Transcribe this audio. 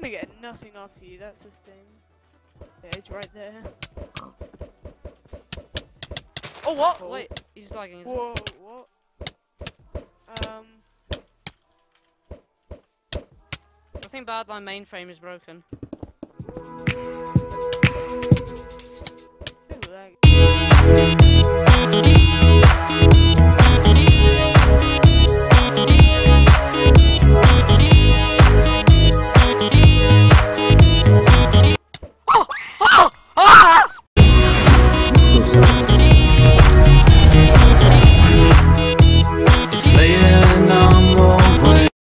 gonna get nothing after you, that's the thing. The edge right there. Oh, what? Oh. Wait, he's lagging. Whoa, what? I think Badline mainframe is broken. Ooh, lag.